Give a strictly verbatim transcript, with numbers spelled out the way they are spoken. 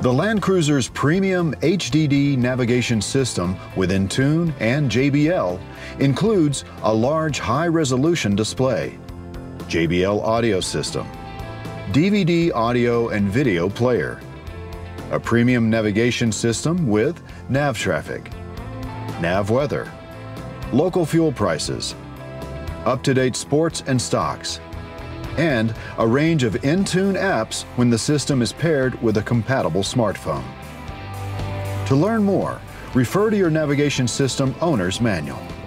The Land Cruiser's premium H D D navigation system with Entune and J B L includes a large high-resolution display, J B L audio system, D V D audio and video player, a premium navigation system with NavTraffic, NavWeather, local fuel prices, up-to-date sports and stocks, and a range of Entune apps when the system is paired with a compatible smartphone. To learn more, refer to your navigation system owner's manual.